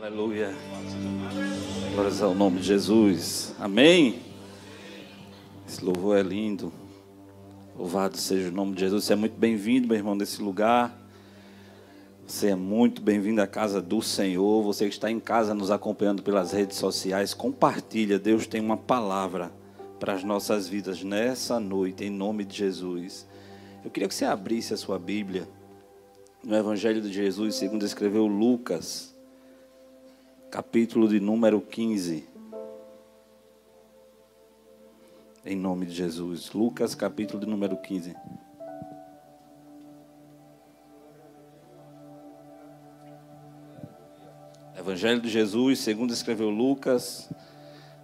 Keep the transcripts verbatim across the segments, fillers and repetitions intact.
Aleluia. Glórias ao nome de Jesus. Amém. Esse louvor é lindo. Louvado seja o nome de Jesus. Você é muito bem-vindo, meu irmão, nesse lugar. Você é muito bem-vindo à casa do Senhor. Você que está em casa nos acompanhando pelas redes sociais, compartilha. Deus tem uma palavra para as nossas vidas nessa noite, em nome de Jesus. Eu queria que você abrisse a sua Bíblia no Evangelho de Jesus, segundo escreveu Lucas, capítulo de número quinze. Em nome de Jesus. Lucas, capítulo de número quinze. Evangelho de Jesus, segundo escreveu Lucas,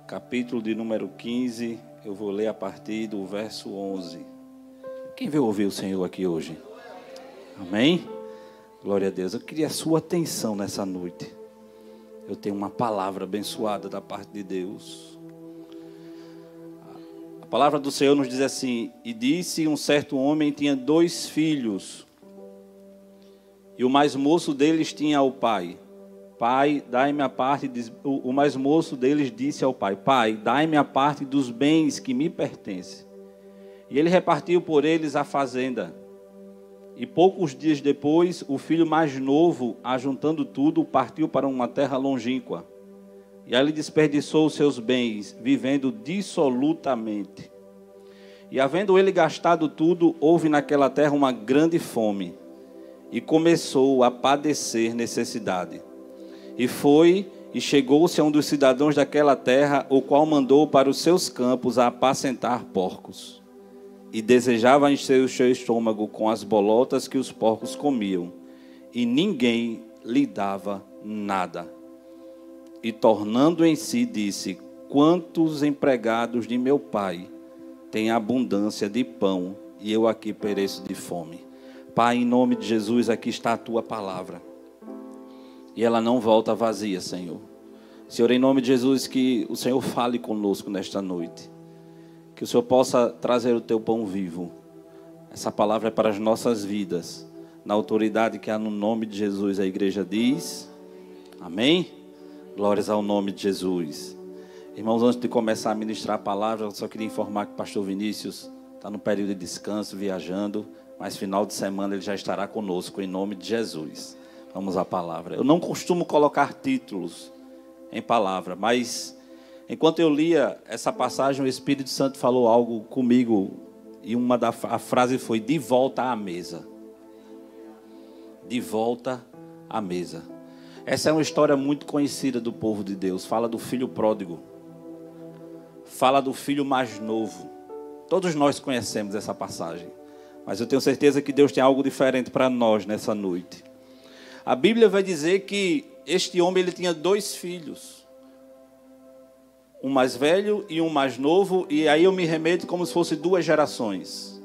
capítulo de número quinze, eu vou ler a partir do verso onze. Quem veio ouvir o Senhor aqui hoje? Amém? Glória a Deus. Eu queria a sua atenção nessa noite. Eu tenho uma palavra abençoada da parte de Deus. A palavra do Senhor nos diz assim: e disse, um certo homem tinha dois filhos, e o mais moço deles tinha ao pai: Pai, dai-me a parte. O mais moço deles disse ao pai: Pai, dai-me a parte dos bens que me pertencem. E ele repartiu por eles a fazenda. E poucos dias depois, o filho mais novo, ajuntando tudo, partiu para uma terra longínqua. E ali desperdiçou os seus bens, vivendo dissolutamente. E havendo ele gastado tudo, houve naquela terra uma grande fome, e começou a padecer necessidade. E foi e chegou-se a um dos cidadãos daquela terra, o qual mandou para os seus campos a apacentar porcos. E desejava encher o seu estômago com as bolotas que os porcos comiam, e ninguém lhe dava nada. E tornando em si, disse: quantos empregados de meu pai têm abundância de pão, e eu aqui pereço de fome. Pai, em nome de Jesus, aqui está a tua palavra. E ela não volta vazia, Senhor. Senhor, em nome de Jesus, que o Senhor fale conosco nesta noite. Que o Senhor possa trazer o teu pão vivo. Essa palavra é para as nossas vidas, na autoridade que há no nome de Jesus. A igreja diz: amém? Glórias ao nome de Jesus. Irmãos, antes de começar a ministrar a palavra, eu só queria informar que o pastor Vinícius está no período de descanso, viajando, mas final de semana ele já estará conosco, em nome de Jesus. Vamos à palavra. Eu não costumo colocar títulos em palavra, mas enquanto eu lia essa passagem, o Espírito Santo falou algo comigo, e uma da a frase foi: de volta à mesa. De volta à mesa. Essa é uma história muito conhecida do povo de Deus. Fala do filho pródigo. Fala do filho mais novo. Todos nós conhecemos essa passagem, mas eu tenho certeza que Deus tem algo diferente para nós nessa noite. A Bíblia vai dizer que este homem ele tinha dois filhos, um mais velho e um mais novo, e aí eu me remeto como se fosse duas gerações,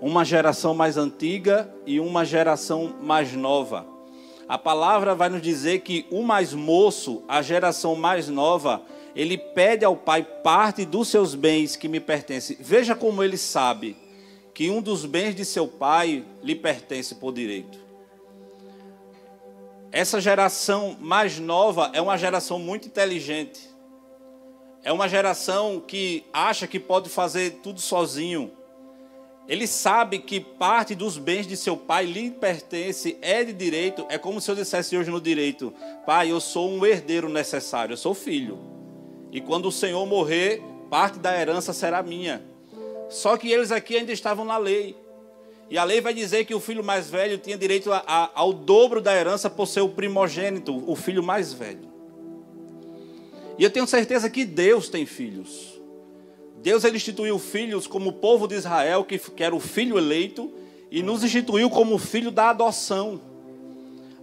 uma geração mais antiga e uma geração mais nova. A palavra vai nos dizer que o mais moço, a geração mais nova, ele pede ao pai: parte dos seus bens que me pertencem. Veja como ele sabe que um dos bens de seu pai lhe pertence por direito. Essa geração mais nova é uma geração muito inteligente. É uma geração que acha que pode fazer tudo sozinho. Ele sabe que parte dos bens de seu pai lhe pertence, é de direito. É como se eu dissesse hoje no direito: pai, eu sou um herdeiro necessário, eu sou filho. E quando o Senhor morrer, parte da herança será minha. Só que eles aqui ainda estavam na lei. E a lei vai dizer que o filho mais velho tinha direito a, a, ao dobro da herança por ser o primogênito, o filho mais velho. E eu tenho certeza que Deus tem filhos. Deus ele instituiu filhos como o povo de Israel, que, que era o filho eleito, e nos instituiu como filho da adoção.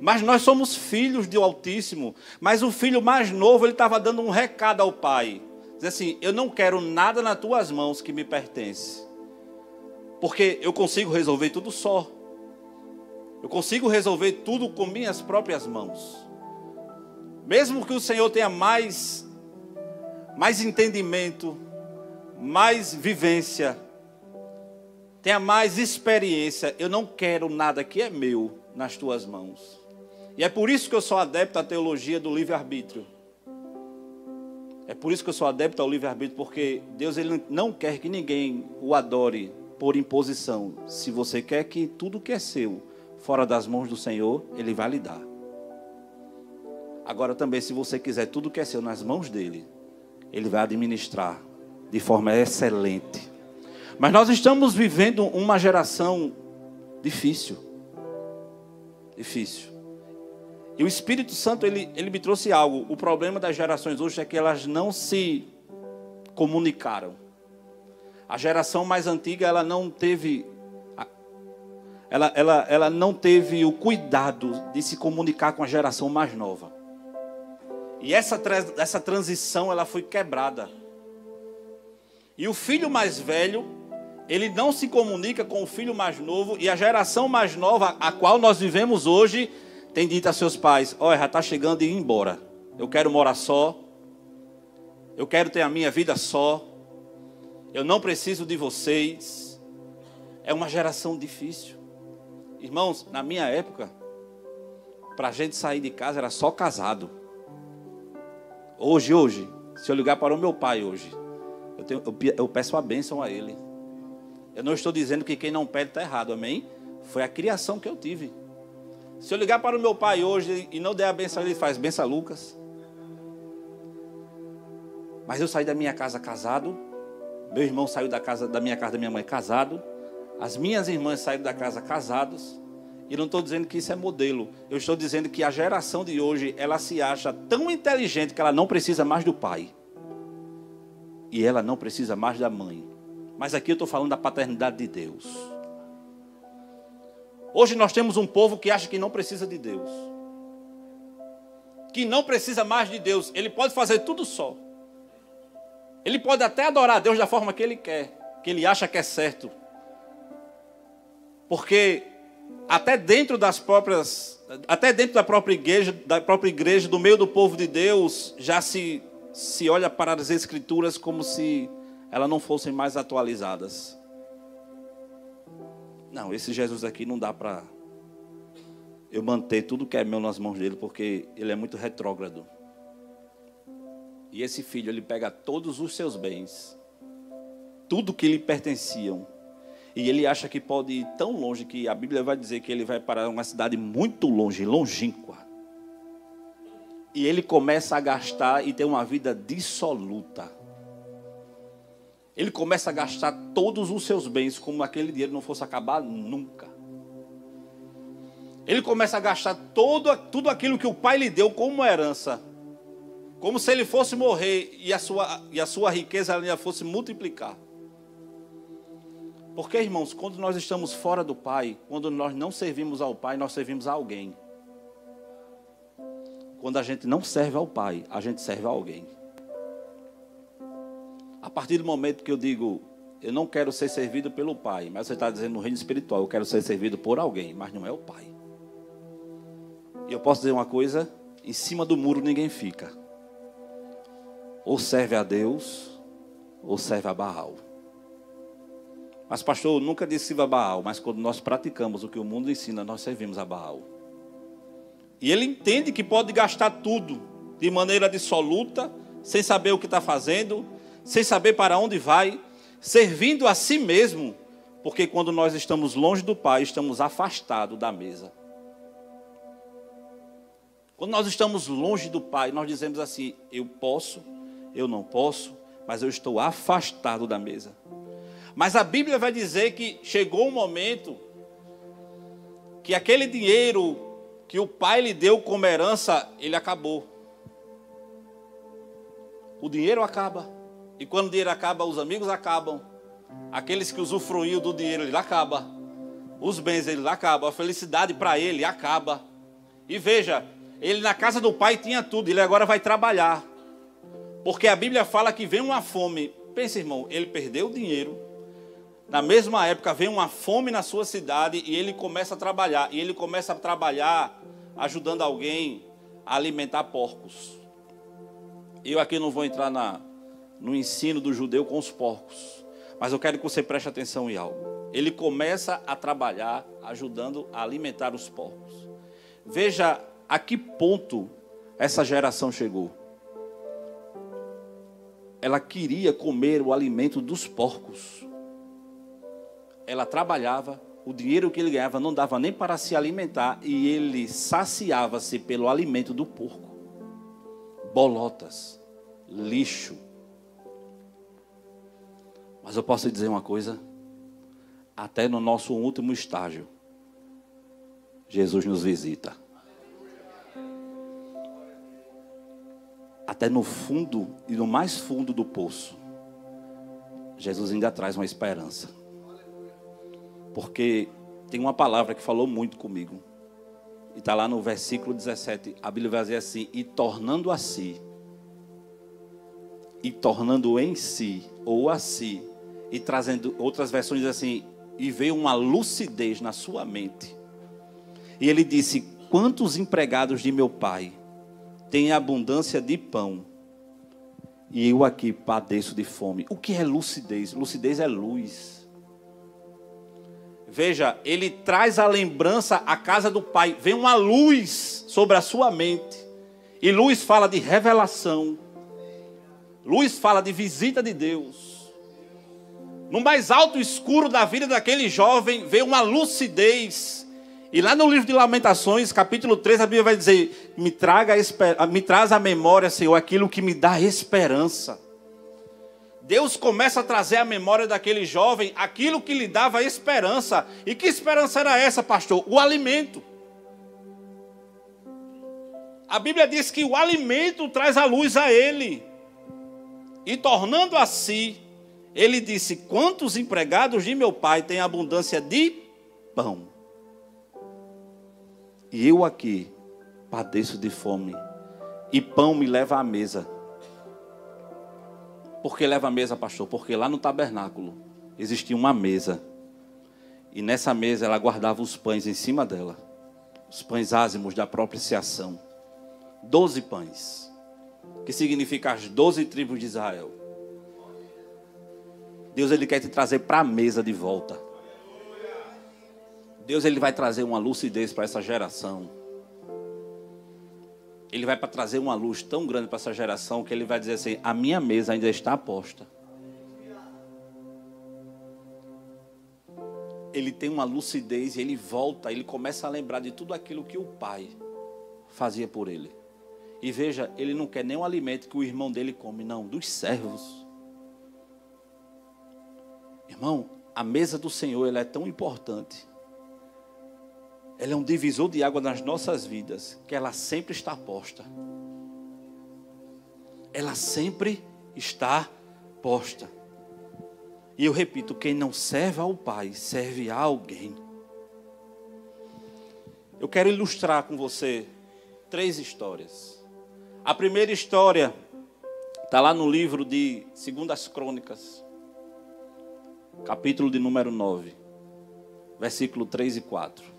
Mas nós somos filhos do Altíssimo. Mas o filho mais novo ele estava dando um recado ao pai. Diz assim: eu não quero nada nas tuas mãos que me pertence. Porque eu consigo resolver tudo só. Eu consigo resolver tudo com minhas próprias mãos. Mesmo que o Senhor tenha mais, mais entendimento, mais vivência, tenha mais experiência, eu não quero nada que é meu nas tuas mãos. E é por isso que eu sou adepto à teologia do livre-arbítrio. É por isso que eu sou adepto ao livre-arbítrio, porque Deus ele não quer que ninguém o adore por imposição. Se você quer que tudo que é seu, fora das mãos do Senhor, Ele vai lhe dar. Agora também, se você quiser tudo que é seu nas mãos dEle, Ele vai administrar de forma excelente. Mas nós estamos vivendo uma geração difícil. Difícil. E o Espírito Santo, ele, ele me trouxe algo. O problema das gerações hoje é que elas não se comunicaram. A geração mais antiga, ela não teve, ela, ela, ela não teve o cuidado de se comunicar com a geração mais nova. E essa, essa transição, ela foi quebrada. E o filho mais velho, ele não se comunica com o filho mais novo. E a geração mais nova, a qual nós vivemos hoje, tem dito a seus pais: olha, já está chegando e ir embora. Eu quero morar só. Eu quero ter a minha vida só. Eu não preciso de vocês. É uma geração difícil. Irmãos, na minha época, para a gente sair de casa era só casado. Hoje, hoje, se eu ligar para o meu pai hoje, eu, tenho, eu, eu peço a bênção a ele. Eu não estou dizendo que quem não pede está errado, amém? Foi a criação que eu tive. Se eu ligar para o meu pai hoje e não der a benção, ele faz: benção, Lucas. Mas eu saí da minha casa casado. Meu irmão saiu da, casa, da minha casa da minha mãe casado. As minhas irmãs saíram da casa casadas. E não estou dizendo que isso é modelo. Eu estou dizendo que a geração de hoje, ela se acha tão inteligente que ela não precisa mais do pai. E ela não precisa mais da mãe. Mas aqui eu estou falando da paternidade de Deus. Hoje nós temos um povo que acha que não precisa de Deus. Que não precisa mais de Deus. Ele pode fazer tudo só. Ele pode até adorar a Deus da forma que ele quer. Que ele acha que é certo. Porque até dentro das próprias... Até dentro da própria igreja, da própria igreja, do meio do povo de Deus, já se, se olha para as escrituras como se elas não fossem mais atualizadas. Não, esse Jesus aqui não dá para eu manter tudo que é meu nas mãos dele, porque ele é muito retrógrado. E esse filho, ele pega todos os seus bens, tudo que lhe pertenciam, e ele acha que pode ir tão longe que a Bíblia vai dizer que ele vai para uma cidade muito longe, longínqua. E ele começa a gastar e ter uma vida dissoluta. Ele começa a gastar todos os seus bens, como aquele dinheiro não fosse acabar nunca. Ele começa a gastar todo, tudo aquilo que o pai lhe deu como herança. Como se ele fosse morrer e a sua, e a sua riqueza ainda fosse multiplicar. Porque, irmãos, quando nós estamos fora do pai, quando nós não servimos ao pai, nós servimos a alguém. Quando a gente não serve ao pai, a gente serve a alguém. A partir do momento que eu digo, eu não quero ser servido pelo pai, mas você está dizendo no reino espiritual, eu quero ser servido por alguém, mas não é o pai. E eu posso dizer uma coisa, em cima do muro ninguém fica. Ou serve a Deus, ou serve a Baal. Mas pastor, eu nunca disse a Baal, mas quando nós praticamos o que o mundo ensina, nós servimos a Baal. E ele entende que pode gastar tudo, de maneira dissoluta, sem saber o que está fazendo, sem saber para onde vai, servindo a si mesmo, porque quando nós estamos longe do Pai, estamos afastados da mesa. Quando nós estamos longe do Pai, nós dizemos assim: eu posso, eu não posso, mas eu estou afastado da mesa. Mas a Bíblia vai dizer que chegou um momento que aquele dinheiro que o Pai lhe deu como herança, ele acabou. O dinheiro acaba. E quando o dinheiro acaba, os amigos acabam. Aqueles que usufruíam do dinheiro, ele acaba. Os bens, ele acaba. A felicidade para ele acaba. E veja, ele na casa do pai tinha tudo. Ele agora vai trabalhar. Porque a Bíblia fala que vem uma fome. Pensa, irmão, ele perdeu o dinheiro. Na mesma época, vem uma fome na sua cidade e ele começa a trabalhar. E ele começa a trabalhar ajudando alguém a alimentar porcos. Eu aqui não vou entrar na... no ensino do judeu com os porcos, mas eu quero que você preste atenção em algo. Ele começa a trabalhar ajudando a alimentar os porcos. Veja a que ponto essa geração chegou? Ela queria comer o alimento dos porcos. Ela trabalhava, o dinheiro que ele ganhava não dava nem para se alimentar, e ele saciava-se pelo alimento do porco. Bolotas, lixo. Mas eu posso dizer uma coisa, até no nosso último estágio, Jesus nos visita. Até no fundo e no mais fundo do poço, Jesus ainda traz uma esperança. Porque tem uma palavra que falou muito comigo. E está lá no versículo dezessete, a Bíblia vai dizer assim: e tornando a si, e tornando em si, ou a si, e trazendo, outras versões assim, e veio uma lucidez na sua mente. E ele disse: quantos empregados de meu pai têm abundância de pão, e eu aqui padeço de fome. O que é lucidez? Lucidez é luz. Veja, ele traz a lembrança à casa do Pai. Vem uma luz sobre a sua mente. E luz fala de revelação. Luz fala de visita de Deus. No mais alto escuro da vida daquele jovem, veio uma lucidez. E lá no livro de Lamentações, capítulo três, a Bíblia vai dizer: me, traga a me traz à memória, Senhor, aquilo que me dá esperança. Deus começa a trazer à memória daquele jovem aquilo que lhe dava esperança. E que esperança era essa, pastor? O alimento. A Bíblia diz que o alimento traz a luz a ele. E tornando a si, ele disse: quantos empregados de meu pai têm abundância de pão, e eu aqui padeço de fome. E pão me leva à mesa. Por que leva a mesa, pastor? Porque lá no tabernáculo existia uma mesa. E nessa mesa ela guardava os pães em cima dela. Os pães ázimos da propiciação. Doze pães. Que significa as doze tribos de Israel. Deus, ele quer te trazer para a mesa de volta. Deus, ele vai trazer uma lucidez para essa geração. Ele vai para trazer uma luz tão grande para essa geração que ele vai dizer assim: a minha mesa ainda está posta. Ele tem uma lucidez e ele volta, ele começa a lembrar de tudo aquilo que o pai fazia por ele. E veja, ele não quer nem o alimento que o irmão dele come, não, dos servos. Irmão, a mesa do Senhor, ela é tão importante. Ela é um divisor de água nas nossas vidas, que ela sempre está posta. Ela sempre está posta. E eu repito, quem não serve ao Pai, serve a alguém. Eu quero ilustrar com você três histórias. A primeira história está lá no livro de Segundas Crônicas, capítulo de número nove, versículo três e quatro.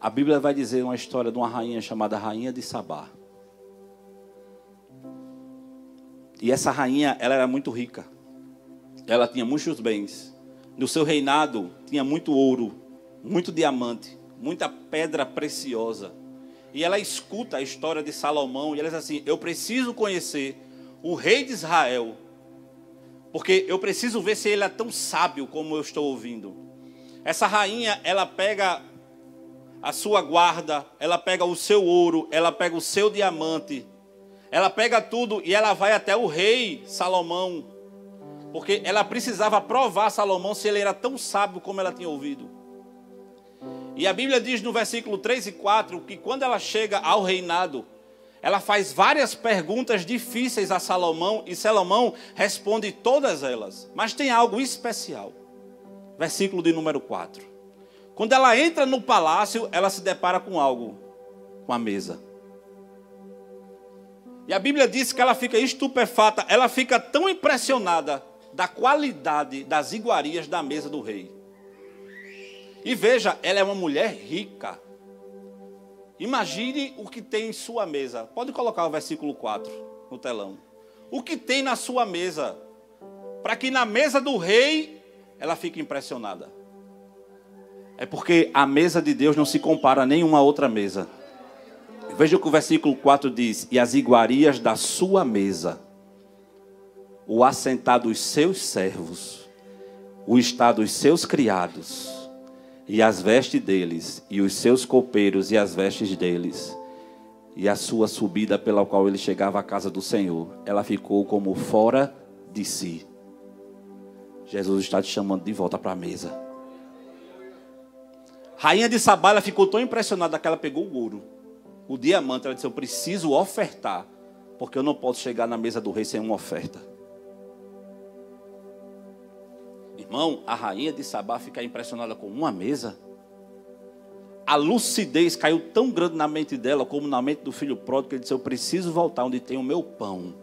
A Bíblia vai dizer uma história de uma rainha chamada Rainha de Sabá. E essa rainha, ela era muito rica. Ela tinha muitos bens. No seu reinado, tinha muito ouro, muito diamante, muita pedra preciosa. E ela escuta a história de Salomão e ela diz assim: eu preciso conhecer o rei de Israel, porque eu preciso ver se ele é tão sábio como eu estou ouvindo. Essa rainha, ela pega a sua guarda, ela pega o seu ouro, ela pega o seu diamante, ela pega tudo e ela vai até o rei Salomão, porque ela precisava provar a Salomão se ele era tão sábio como ela tinha ouvido. E a Bíblia diz no versículo três e quatro que quando ela chega ao reinado, ela faz várias perguntas difíceis a Salomão e Salomão responde todas elas, mas tem algo especial. Versículo de número quatro. Quando ela entra no palácio, ela se depara com algo, com a mesa. E a Bíblia diz que ela fica estupefata, ela fica tão impressionada da qualidade das iguarias da mesa do rei. E veja, ela é uma mulher rica. Imagine o que tem em sua mesa. Pode colocar o versículo quatro no telão. O que tem na sua mesa, para que na mesa do rei ela fique impressionada. É porque a mesa de Deus não se compara a nenhuma outra mesa. Veja o que o versículo quatro diz: e as iguarias da sua mesa, o assentar dos seus servos, o estar dos seus criados, e as vestes deles, e os seus copeiros, e as vestes deles, e a sua subida pela qual ele chegava à casa do Senhor, ela ficou como fora de si. Jesus está te chamando de volta para a mesa. Rainha de Sabá, ela ficou tão impressionada que ela pegou o ouro, o diamante. Ela disse: eu preciso ofertar, porque eu não posso chegar na mesa do rei sem uma oferta. Irmão, a rainha de Sabá ficar impressionada com uma mesa. A lucidez caiu tão grande na mente dela, como na mente do filho pródigo, que ele disse: eu preciso voltar onde tem o meu pão.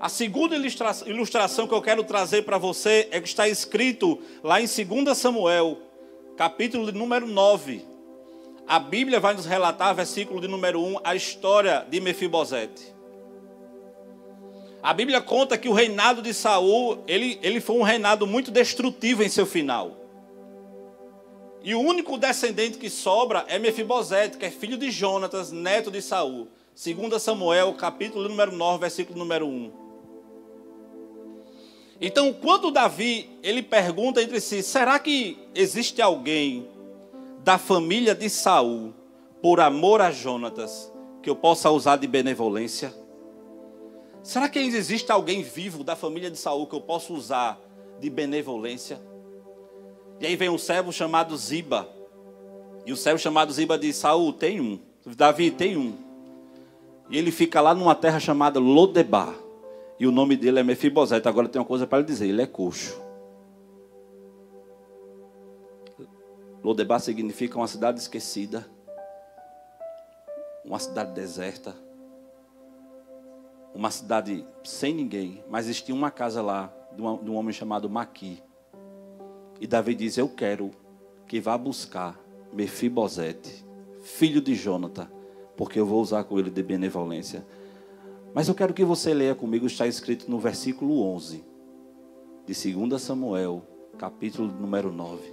A segunda ilustra- ilustração que eu quero trazer para você é que está escrito lá em Segunda Samuel, capítulo de número nove. A Bíblia vai nos relatar, versículo de número um, a história de Mefibosete. A Bíblia conta que o reinado de Saul, ele, ele foi um reinado muito destrutivo em seu final. E o único descendente que sobra é Mefibosete, que é filho de Jonatas, neto de Saul. Segunda Samuel, capítulo número nove, versículo número um. Então, quando Davi, ele pergunta entre si: será que existe alguém da família de Saul, por amor a Jonatas, que eu possa usar de benevolência? Será que ainda existe alguém vivo da família de Saul que eu possa usar de benevolência? E aí vem um servo chamado Ziba. E o servo chamado Ziba diz: Saul, tem um. Davi, tem um. E ele fica lá numa terra chamada Lodebar. E o nome dele é Mefibosete. Agora tem uma coisa para ele dizer: ele é coxo. Lodebar significa uma cidade esquecida, uma cidade deserta, uma cidade sem ninguém. Mas existia uma casa lá de um homem chamado Maqui. E Davi diz: eu quero que vá buscar Mefibosete, filho de Jonathan, porque eu vou usar com ele de benevolência. Mas eu quero que você leia comigo, está escrito no versículo onze, de Segunda Samuel, capítulo número nove.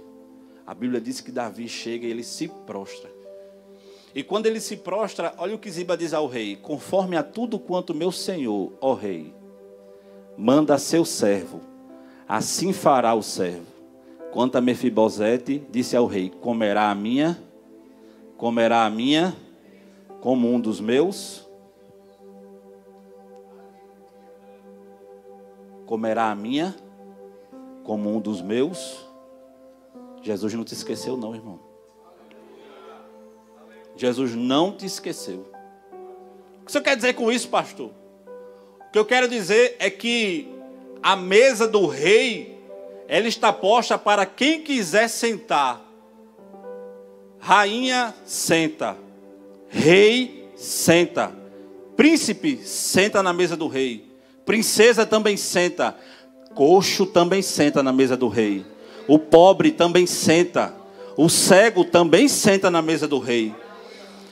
A Bíblia diz que Davi chega e ele se prostra. E quando ele se prostra, olha o que Ziba diz ao rei: conforme a tudo quanto meu senhor, ó rei, manda seu servo, assim fará o servo. Quanto a Mefibosete, disse ao rei: comerá a minha, comerá a minha, como um dos meus, comerá a minha, como um dos meus. Jesus não te esqueceu não, irmão. Jesus não te esqueceu. O que você quer dizer com isso, pastor? O que eu quero dizer é que a mesa do rei, ela está posta para quem quiser sentar. Rainha, senta. Rei, senta. Príncipe, senta na mesa do rei. Princesa também senta. Coxo também senta na mesa do rei. O pobre também senta. O cego também senta na mesa do rei.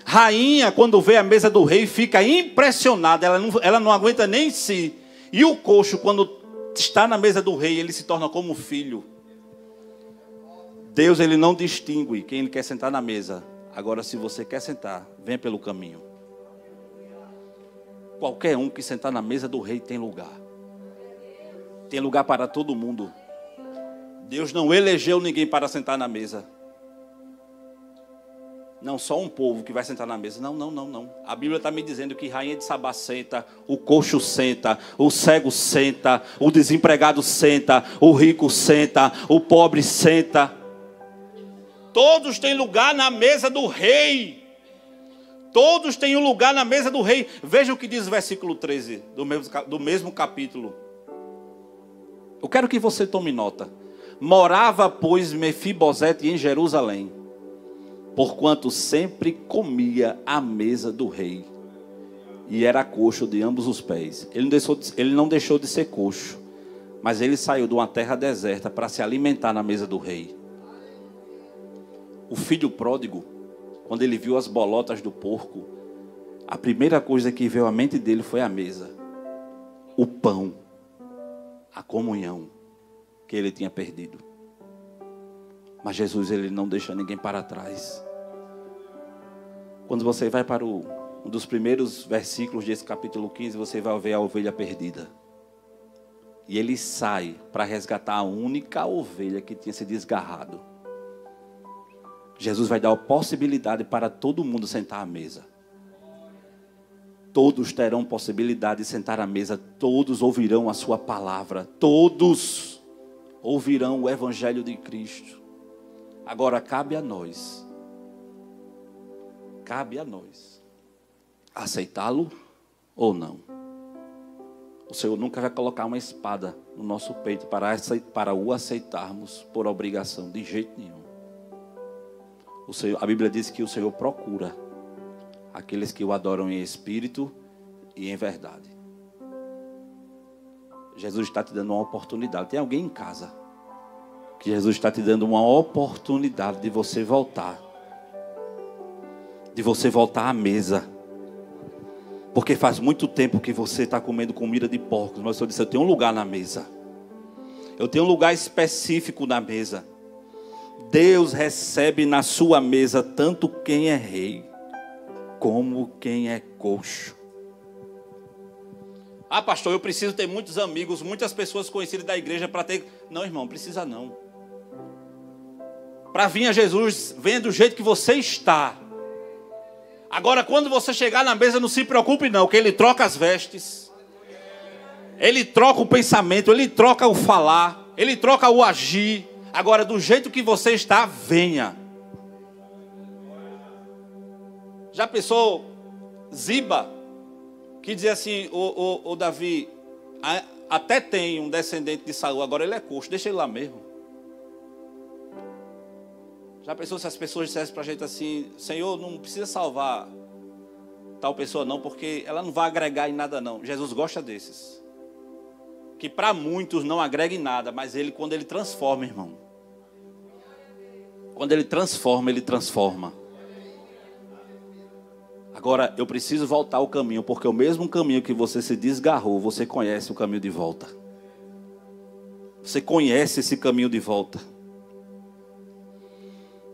Rainha, quando vê a mesa do rei, fica impressionada. Ela não, ela não aguenta nem em si. E o coxo, quando está na mesa do rei, ele se torna como filho. Deus, ele não distingue quem ele quer sentar na mesa. Agora, se você quer sentar, venha pelo caminho. Qualquer um que sentar na mesa do rei tem lugar. Tem lugar para todo mundo. Deus não elegeu ninguém para sentar na mesa. Não só um povo que vai sentar na mesa. Não, não, não, não. A Bíblia está me dizendo que rainha de Sabá senta, o coxo senta, o cego senta, o desempregado senta, o rico senta, o pobre senta. Todos têm lugar na mesa do rei. Todos têm um lugar na mesa do rei. Veja o que diz o versículo treze do mesmo, do mesmo capítulo. Eu quero que você tome nota. Morava, pois, Mefibosete em Jerusalém, porquanto sempre comia à mesa do rei, e era coxo de ambos os pés. Ele não deixou de, ele não deixou de ser coxo, mas ele saiu de uma terra deserta para se alimentar na mesa do rei. O filho pródigo, quando ele viu as bolotas do porco, a primeira coisa que veio à mente dele foi a mesa, o pão, a comunhão que ele tinha perdido. Mas Jesus, ele não deixa ninguém para trás. Quando você vai para o, um dos primeiros versículos desse capítulo quinze, você vai ver a ovelha perdida. E ele sai para resgatar a única ovelha que tinha se desgarrado. Jesus vai dar a possibilidade para todo mundo sentar à mesa. Todos terão possibilidade de sentar à mesa. Todos ouvirão a sua palavra. Todos ouvirão o evangelho de Cristo. Agora cabe a nós. Cabe a nós. Aceitá-lo ou não. O Senhor nunca vai colocar uma espada no nosso peito para, para o aceitarmos por obrigação, de jeito nenhum. O Senhor, a Bíblia diz que o Senhor procura aqueles que o adoram em espírito e em verdade. Jesus está te dando uma oportunidade. Tem alguém em casa que Jesus está te dando uma oportunidade de você voltar. De você voltar à mesa. Porque faz muito tempo que você está comendo comida de porcos. Mas o Senhor disse, eu tenho um lugar na mesa. Eu tenho um lugar específico na mesa. Deus recebe na sua mesa tanto quem é rei, como quem é coxo. Ah, pastor, eu preciso ter muitos amigos, muitas pessoas conhecidas da igreja para ter... Não, irmão, precisa não. Para vir a Jesus, venha do jeito que você está. Agora, quando você chegar na mesa, não se preocupe não, que ele troca as vestes. Ele troca o pensamento, ele troca o falar, ele troca o agir. Agora, do jeito que você está, venha. Já pensou Ziba, que dizia assim, o, o, o Davi, até tem um descendente de Saul, agora ele é coxo, deixa ele lá mesmo. Já pensou se as pessoas dissessem para a gente assim, Senhor, não precisa salvar tal pessoa não, porque ela não vai agregar em nada não. Jesus gosta desses. Que para muitos não agrega em nada, mas ele, quando ele transforma, irmão. Quando ele transforma, ele transforma. Agora, eu preciso voltar ao caminho, porque o mesmo caminho que você se desgarrou, você conhece o caminho de volta. Você conhece esse caminho de volta.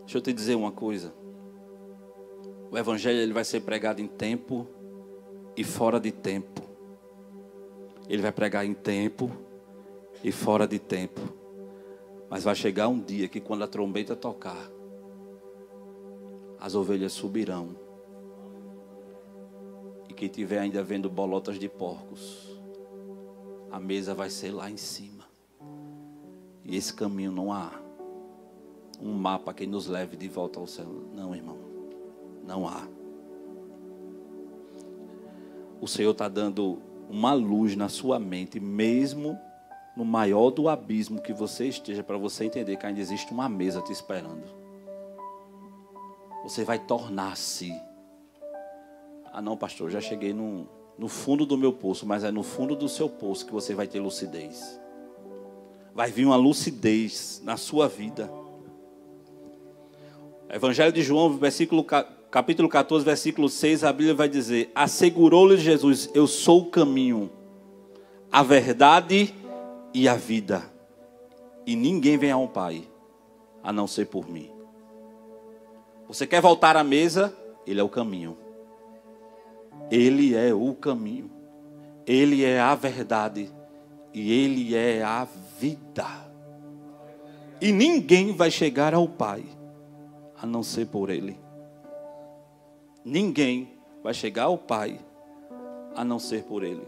Deixa eu te dizer uma coisa. O evangelho ele vai ser pregado em tempo e fora de tempo. Ele vai pregar em tempo e fora de tempo. Mas vai chegar um dia que quando a trombeta tocar, as ovelhas subirão. E quem estiver ainda vendo bolotas de porcos, a mesa vai ser lá em cima. E esse caminho não há um mapa que nos leve de volta ao céu. Não, irmão. Não há. O Senhor está dando uma luz na sua mente, mesmo no maior do abismo que você esteja, para você entender que ainda existe uma mesa te esperando. Você vai tornar-se. Ah, não, pastor, já cheguei no, no fundo do meu poço. Mas é no fundo do seu poço que você vai ter lucidez. Vai vir uma lucidez na sua vida. Evangelho de João, versículo, capítulo quatorze, versículo seis, a Bíblia vai dizer, assegurou-lhe Jesus, eu sou o caminho, a verdade e a vida, e ninguém vem ao Pai, a não ser por mim. Você quer voltar à mesa? Ele é o caminho. Ele é o caminho. Ele é a verdade e Ele é a vida. E ninguém vai chegar ao Pai a não ser por Ele. Ninguém vai chegar ao Pai a não ser por Ele.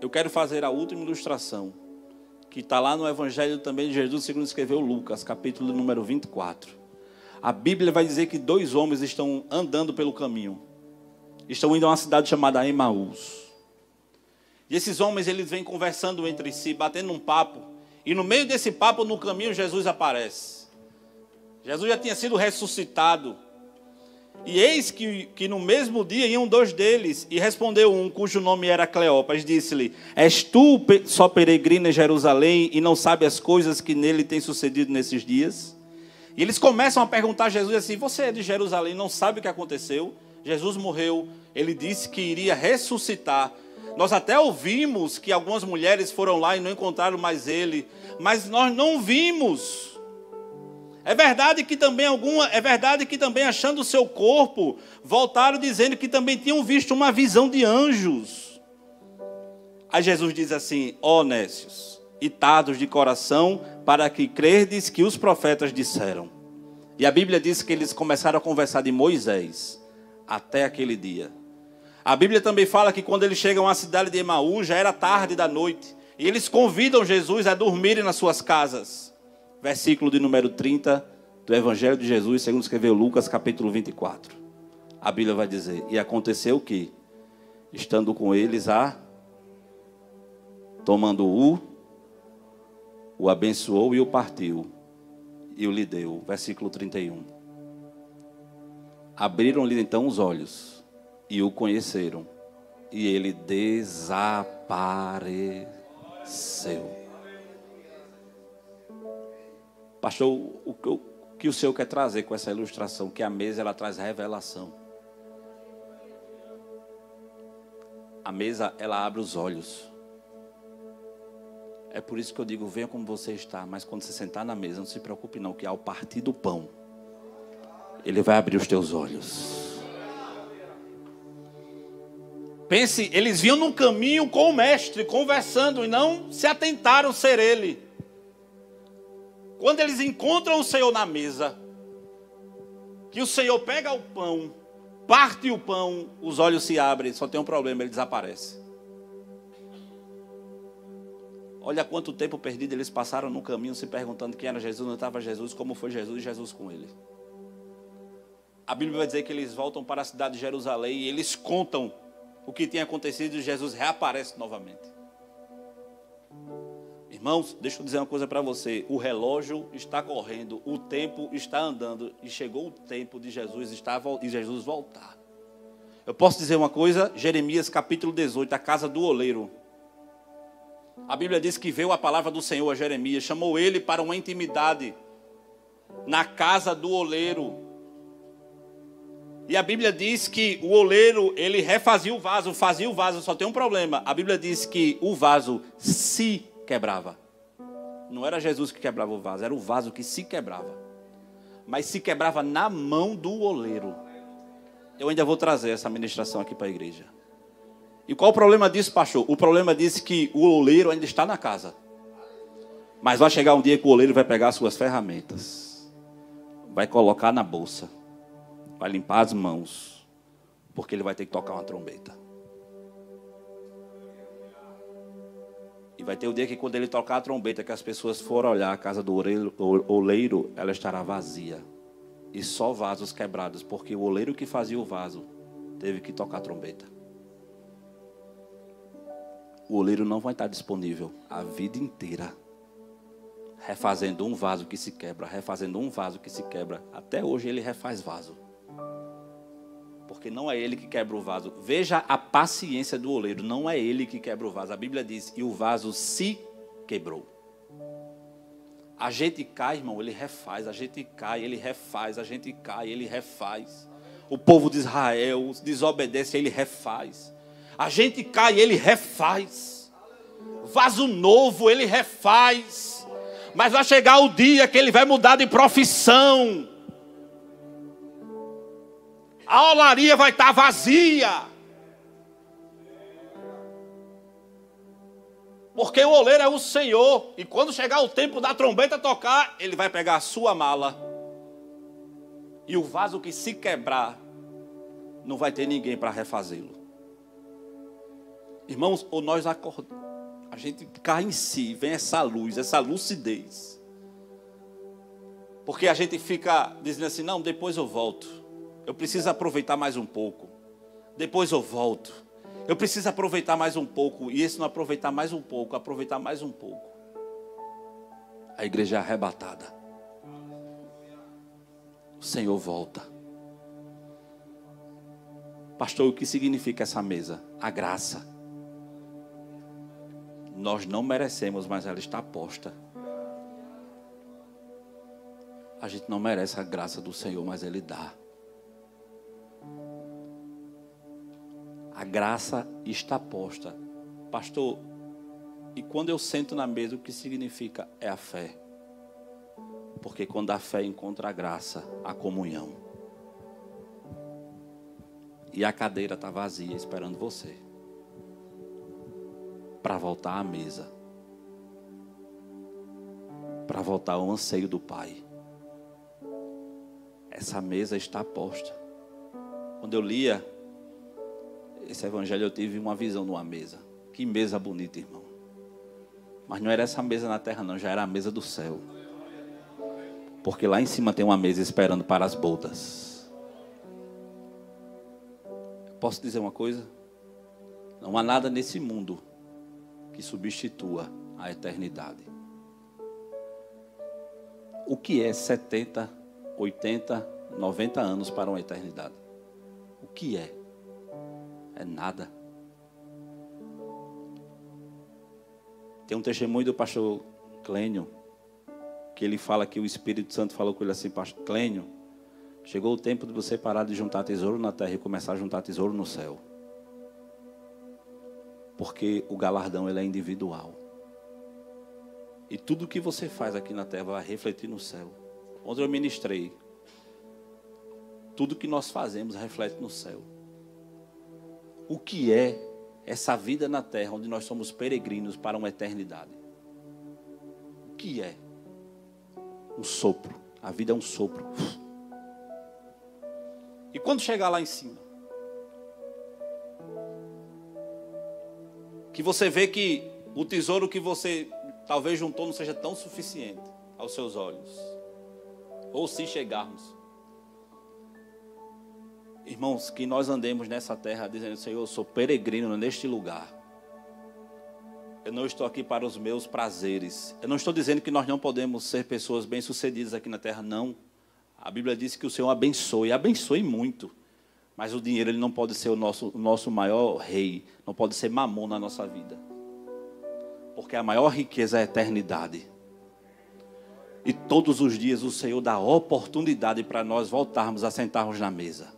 Eu quero fazer a última ilustração, que está lá no Evangelho também de Jesus, segundo escreveu Lucas, capítulo número vinte e quatro. A Bíblia vai dizer que dois homens estão andando pelo caminho. Estão indo a uma cidade chamada Emaús. E esses homens, eles vêm conversando entre si, batendo um papo. E no meio desse papo, no caminho, Jesus aparece. Jesus já tinha sido ressuscitado. E eis que, que no mesmo dia iam dois deles. E respondeu um, cujo nome era Cleópas, disse-lhe, és tu só peregrino em Jerusalém e não sabe as coisas que nele têm sucedido nesses dias? E eles começam a perguntar a Jesus assim, você é de Jerusalém, não sabe o que aconteceu? Jesus morreu, ele disse que iria ressuscitar. Nós até ouvimos que algumas mulheres foram lá e não encontraram mais ele. Mas nós não vimos. É verdade que também alguma, é verdade que também achando o seu corpo, voltaram dizendo que também tinham visto uma visão de anjos. Aí Jesus diz assim: ó nécios, itados de coração, para que crerdes que os profetas disseram. E a Bíblia diz que eles começaram a conversar de Moisés até aquele dia. A Bíblia também fala que quando eles chegam à cidade de Emaús, já era tarde da noite, e eles convidam Jesus a dormirem nas suas casas. Versículo de número trinta do Evangelho de Jesus, segundo escreveu Lucas, capítulo vinte e quatro. A Bíblia vai dizer: e aconteceu que, estando com eles a, tomando o, o abençoou e o partiu, e o lhe deu. Versículo trinta e um. Abriram-lhe então os olhos, e o conheceram, e ele desapareceu. Pastor, o que, o que o Senhor quer trazer com essa ilustração? Que a mesa, ela traz revelação. A mesa, ela abre os olhos. É por isso que eu digo, venha como você está, mas quando você sentar na mesa, não se preocupe não, que ao partir do pão, ele vai abrir os teus olhos. Pense, eles vinham no caminho com o mestre, conversando, e não se atentaram ser ele. Quando eles encontram o Senhor na mesa, que o Senhor pega o pão, parte o pão, os olhos se abrem, só tem um problema, ele desaparece. Olha quanto tempo perdido eles passaram no caminho, se perguntando quem era Jesus, não estava Jesus, como foi Jesus e Jesus com ele. A Bíblia vai dizer que eles voltam para a cidade de Jerusalém e eles contam o que tinha acontecido e Jesus reaparece novamente. Irmãos, deixa eu dizer uma coisa para você. O relógio está correndo, o tempo está andando e chegou o tempo de Jesus estar e Jesus voltar. Eu posso dizer uma coisa? Jeremias capítulo dezoito, a casa do oleiro. A Bíblia diz que veio a palavra do Senhor a Jeremias, chamou ele para uma intimidade na casa do oleiro. E a Bíblia diz que o oleiro, ele refazia o vaso, fazia o vaso, só tem um problema. A Bíblia diz que o vaso se quebrava. Não era Jesus que quebrava o vaso, era o vaso que se quebrava. Mas se quebrava na mão do oleiro. Eu ainda vou trazer essa ministração aqui para a igreja. E qual o problema disso, pastor? O problema disso é que o oleiro ainda está na casa. Mas vai chegar um dia que o oleiro vai pegar as suas ferramentas, vai colocar na bolsa, vai limpar as mãos, porque ele vai ter que tocar uma trombeta. E vai ter o dia que quando ele tocar a trombeta, que as pessoas forem olhar a casa do oleiro, ela estará vazia. E só vasos quebrados, porque o oleiro que fazia o vaso teve que tocar a trombeta. O oleiro não vai estar disponível a vida inteira, refazendo um vaso que se quebra, refazendo um vaso que se quebra. Até hoje ele refaz vaso. Porque não é ele que quebra o vaso. Veja a paciência do oleiro. Não é ele que quebra o vaso. A Bíblia diz, e o vaso se quebrou. A gente cai, irmão, ele refaz. A gente cai, ele refaz. A gente cai, ele refaz. O povo de Israel desobedece, ele refaz. A gente cai, ele refaz. Vaso novo, ele refaz. Mas vai chegar o dia que ele vai mudar de profissão. A olaria vai estar vazia. Porque o oleiro é o Senhor. E quando chegar o tempo da trombeta tocar, ele vai pegar a sua mala. E o vaso que se quebrar, não vai ter ninguém para refazê-lo. Irmãos, ou nós acordamos. A gente cai em si, vem essa luz, essa lucidez. Porque a gente fica dizendo assim, não, depois eu volto. Eu preciso aproveitar mais um pouco. Depois eu volto. Eu preciso aproveitar mais um pouco. E esse não aproveitar mais um pouco, aproveitar mais um pouco. A igreja é arrebatada. O Senhor volta. Pastor, o que significa essa mesa? A graça. Nós não merecemos, mas ela está posta. A gente não merece a graça do Senhor, mas Ele dá. A graça está posta. Pastor, e quando eu sento na mesa, o que significa? É a fé. Porque quando a fé encontra a graça, a comunhão. E a cadeira está vazia esperando você para voltar à mesa, para voltar ao anseio do Pai. Essa mesa está posta. Quando eu lia esse evangelho, eu tive uma visão de uma mesa. Que mesa bonita, irmão. Mas não era essa mesa na terra não, já era a mesa do céu. Porque lá em cima tem uma mesa esperando para as bodas. Posso dizer uma coisa? Não há nada nesse mundo que substitua a eternidade. O que é setenta, oitenta, noventa anos para uma eternidade? O que é? É nada. Tem um testemunho do pastor Clênio, que ele fala que o Espírito Santo falou com ele assim: pastor Clênio, chegou o tempo de você parar de juntar tesouro na terra e começar a juntar tesouro no céu. Porque o galardão ele é individual. E tudo que você faz aqui na terra vai refletir no céu. Ontem eu ministrei. Tudo que nós fazemos reflete no céu. O que é essa vida na terra onde nós somos peregrinos para uma eternidade? O que é? Um sopro. A vida é um sopro. E quando chegar lá em cima, que você vê que o tesouro que você talvez juntou não seja tão suficiente aos seus olhos, ou se chegarmos, irmãos, que nós andemos nessa terra dizendo: Senhor, eu sou peregrino neste lugar. Eu não estou aqui para os meus prazeres. Eu não estou dizendo que nós não podemos ser pessoas bem-sucedidas aqui na terra, não. A Bíblia diz que o Senhor abençoe, abençoe muito. Mas o dinheiro ele não pode ser o nosso, o nosso maior rei. Não pode ser mamon na nossa vida. Porque a maior riqueza é a eternidade. E todos os dias o Senhor dá oportunidade para nós voltarmos a sentarmos na mesa.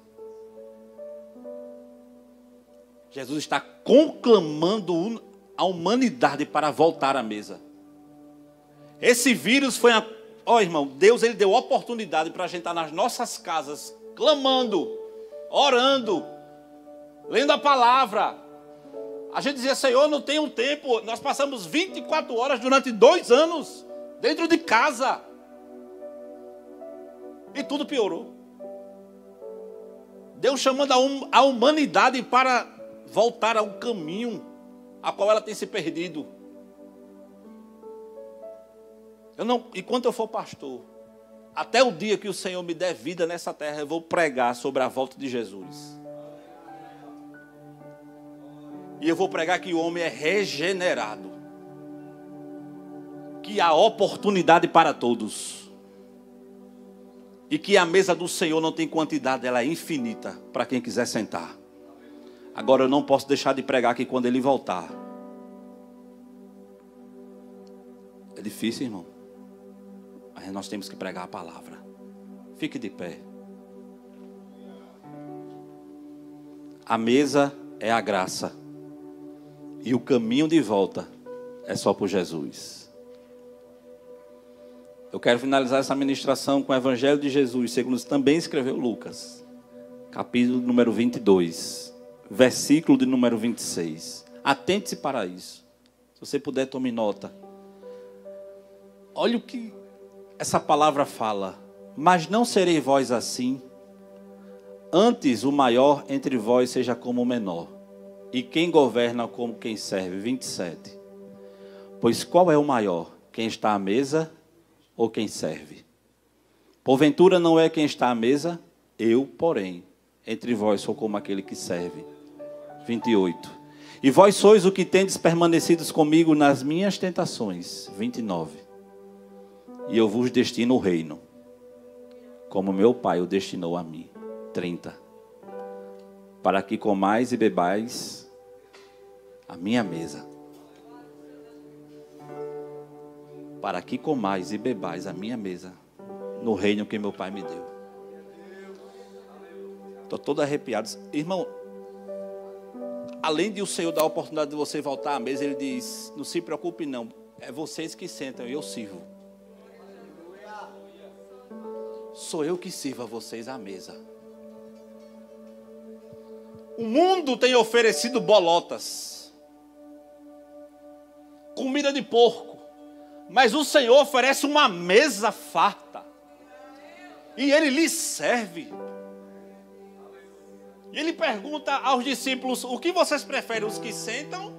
Jesus está conclamando a humanidade para voltar à mesa. Esse vírus foi... A... Ó, irmão, Deus ele deu oportunidade para a gente estar nas nossas casas, clamando, orando, lendo a palavra. A gente dizia: Senhor, não tenho tempo. Nós passamos vinte e quatro horas durante dois anos dentro de casa. E tudo piorou. Deus chamando a, hum... a humanidade para... voltar ao caminho a qual ela tem se perdido. Eu não, enquanto eu for pastor, até o dia que o Senhor me der vida nessa terra, eu vou pregar sobre a volta de Jesus. E eu vou pregar que o homem é regenerado, que há oportunidade para todos, e que a mesa do Senhor não tem quantidade, ela é infinita para quem quiser sentar. Agora eu não posso deixar de pregar que quando ele voltar... É difícil, irmão. Mas nós temos que pregar a palavra. Fique de pé. A mesa é a graça. E o caminho de volta é só por Jesus. Eu quero finalizar essa ministração com o Evangelho de Jesus, segundo também escreveu Lucas. Capítulo número vinte e dois. Versículo de número vinte e seis. Atente-se para isso. Se você puder, tome nota. Olha o que essa palavra fala. Mas não serei vós assim. Antes o maior entre vós seja como o menor, e quem governa como quem serve. vinte e sete. Pois qual é o maior? Quem está à mesa ou quem serve? Porventura não é quem está à mesa? Eu, porém, entre vós sou como aquele que serve. vinte e oito. E vós sois o que tendes permanecidos comigo nas minhas tentações. vinte e nove. E eu vos destino o reino, como meu Pai o destinou a mim. trinta. Para que comais e bebais a minha mesa. Para que comais e bebais a minha mesa, no reino que meu Pai me deu. Estou todo arrepiado. Irmão, além de o Senhor dar a oportunidade de você voltar à mesa, Ele diz: não se preocupe não, é vocês que sentam, eu sirvo. sou eu que sirvo a vocês à mesa. O mundo tem oferecido bolotas, comida de porco, mas o Senhor oferece uma mesa farta, e Ele lhe serve. E Ele pergunta aos discípulos, o que vocês preferem, os que sentam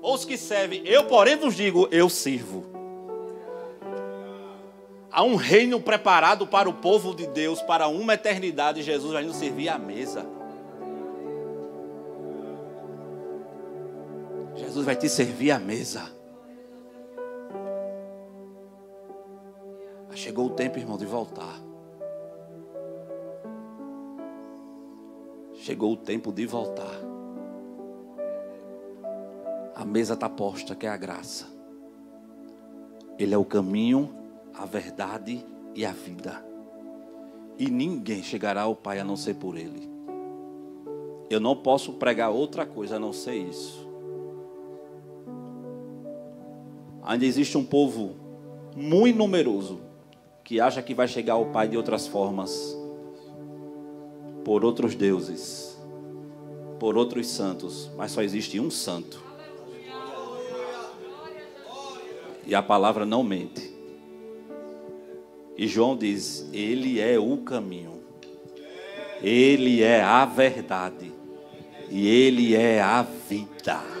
ou os que servem? Eu, porém, vos digo, eu sirvo. Há um reino preparado para o povo de Deus, para uma eternidade, Jesus vai nos servir à mesa. Jesus vai te servir à mesa. Mas chegou o tempo, irmão, de voltar. Chegou o tempo de voltar. A mesa está posta, que é a graça. Ele é o caminho, a verdade e a vida. E ninguém chegará ao Pai a não ser por Ele. Eu não posso pregar outra coisa a não ser isso. Ainda existe um povo muito numeroso que acha que vai chegar ao Pai de outras formas, por outros deuses, por outros santos, mas só existe um santo. E a palavra não mente. E João diz, Ele é o caminho, Ele é a verdade e Ele é a vida.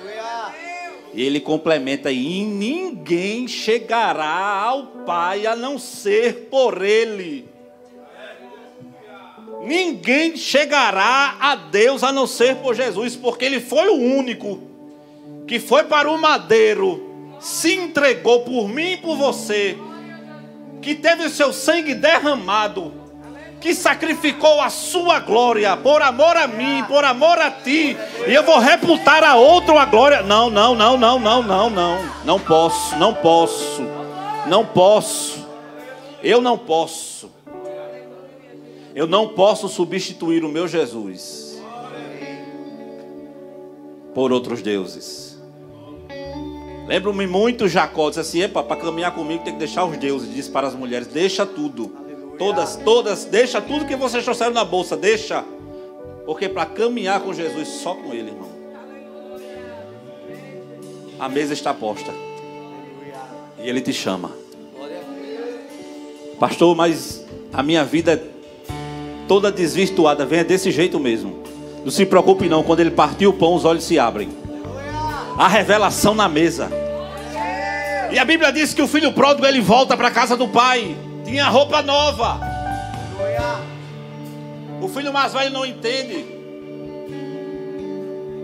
E Ele complementa, e ninguém chegará ao Pai a não ser por Ele. Ninguém chegará a Deus a não ser por Jesus, porque Ele foi o único que foi para o madeiro, se entregou por mim e por você, que teve o seu sangue derramado, que sacrificou a sua glória, por amor a mim, por amor a ti, e eu vou reputar a outro a glória. Não, não, não, não, não, não, não, não posso, não posso, não posso, eu não posso, eu não posso substituir o meu Jesus por outros deuses. Lembro-me muito, Jacó disse assim, epa, para caminhar comigo tem que deixar os deuses. Disse para as mulheres, deixa tudo. Aleluia. Todas, todas, deixa tudo que vocês trouxeram na bolsa, deixa. Porque para caminhar com Jesus, só com Ele, irmão. A mesa está posta. E Ele te chama. Pastor, mas a minha vida é toda desvirtuada. Vem desse jeito mesmo. Não se preocupe não, quando Ele partir o pão, os olhos se abrem. A revelação na mesa. E a Bíblia diz que o filho pródigo, ele volta para a casa do pai. Tinha roupa nova. O filho mais velho não entende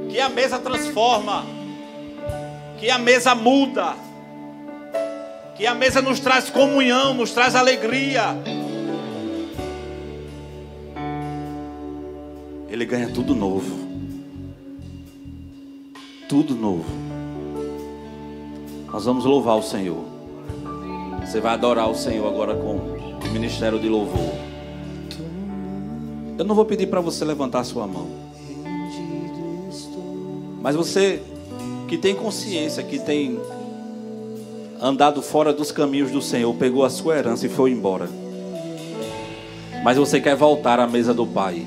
que a mesa transforma, que a mesa muda, que a mesa nos traz comunhão, nos traz alegria. Ele ganha tudo novo. Tudo novo. Nós vamos louvar o Senhor. Você vai adorar o Senhor agora com o ministério de louvor. Eu não vou pedir para você levantar a sua mão, mas você que tem consciência, que tem andado fora dos caminhos do Senhor, pegou a sua herança e foi embora, mas você quer voltar à mesa do Pai,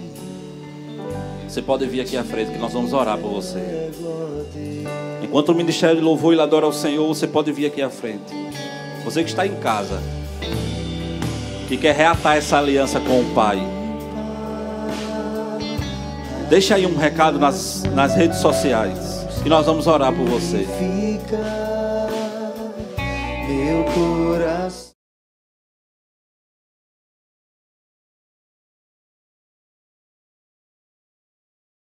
você pode vir aqui à frente que nós vamos orar por você. Enquanto o ministério de louvor e adora ao Senhor, você pode vir aqui à frente. Você que está em casa, que quer reatar essa aliança com o Pai, deixa aí um recado nas, nas redes sociais que nós vamos orar por você. Meu coração.